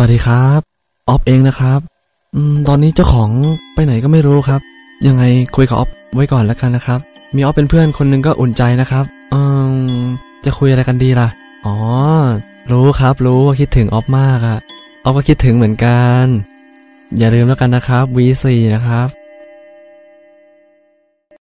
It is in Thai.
สวัสดีครับออฟเองนะครับตอนนี้เจ้าของไปไหนก็ไม่รู้ครับยังไงคุยกับออฟไว้ก่อนแล้วกันนะครับมีออฟเป็นเพื่อนคนนึงก็อุ่นใจนะครับจะคุยอะไรกันดีล่ะอ๋อรู้ครับรู้ว่าคิดถึงออฟมากอะออฟก็คิดถึงเหมือนกันอย่าลืมแล้วกันนะครับ V4 นะครับ